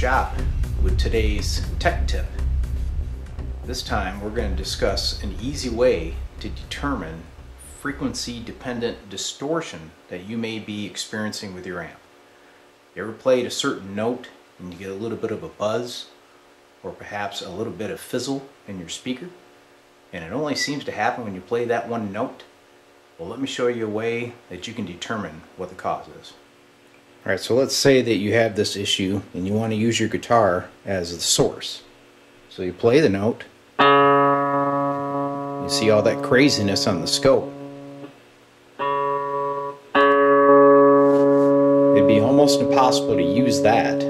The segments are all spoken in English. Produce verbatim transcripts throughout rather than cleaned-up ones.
shop with today's tech tip. This time we're going to discuss an easy way to determine frequency-dependent distortion that you may be experiencing with your amp. You ever played a certain note and you get a little bit of a buzz or perhaps a little bit of fizzle in your speaker, and it only seems to happen when you play that one note? Well, let me show you a way that you can determine what the cause is. All right, so let's say that you have this issue and you want to use your guitar as the source. So you play the note, you see all that craziness on the scope. It'd be almost impossible to use that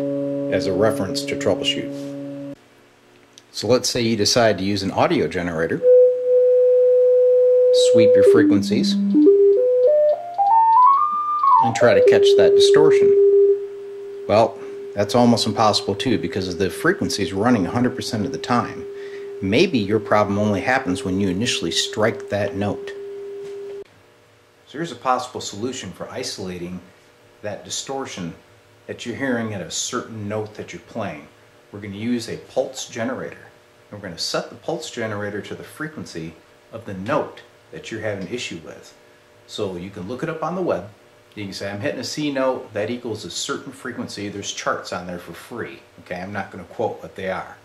as a reference to troubleshoot. So let's say you decide to use an audio generator, sweep your frequencies, and try to catch that distortion. Well, that's almost impossible too, because the frequency is running one hundred percent of the time. Maybe your problem only happens when you initially strike that note. So here's a possible solution for isolating that distortion that you're hearing at a certain note that you're playing. We're going to use a pulse generator, and we're going to set the pulse generator to the frequency of the note that you're having an issue with. So you can look it up on the web. You can say, I'm hitting a C note, that equals a certain frequency. There's charts on there for free. Okay, I'm not going to quote what they are.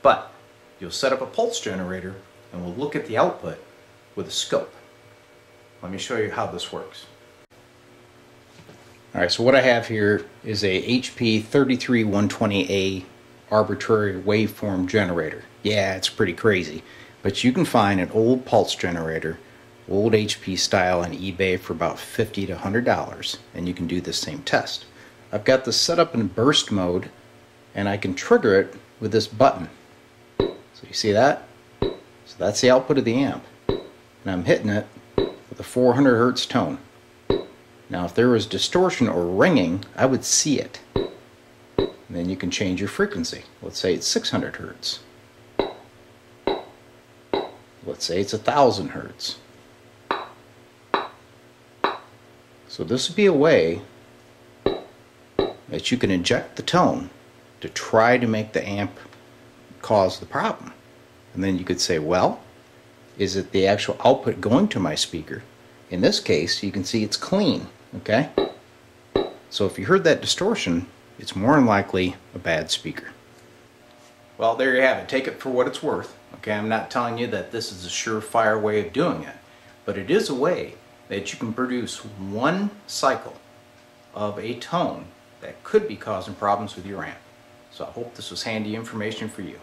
But you'll set up a pulse generator and we'll look at the output with a scope. Let me show you how this works. Alright, so what I have here is a H P three three one two zero A arbitrary waveform generator. Yeah, it's pretty crazy. But you can find an old pulse generator, old H P style, on eBay for about fifty to one hundred dollars, and you can do this same test. I've got this set up in burst mode, and I can trigger it with this button. So you see that? So that's the output of the amp, and I'm hitting it with a four hundred hertz tone. Now if there was distortion or ringing, I would see it. And then you can change your frequency. Let's say it's six hundred hertz. Let's say it's one thousand hertz. So this would be a way that you can inject the tone to try to make the amp cause the problem. And then you could say, well, is it the actual output going to my speaker? In this case, you can see it's clean, okay? So if you heard that distortion, it's more than likely a bad speaker. Well, there you have it. Take it for what it's worth. Okay, I'm not telling you that this is a surefire way of doing it, but it is a way that you can produce one cycle of a tone that could be causing problems with your amp. So I hope this was handy information for you.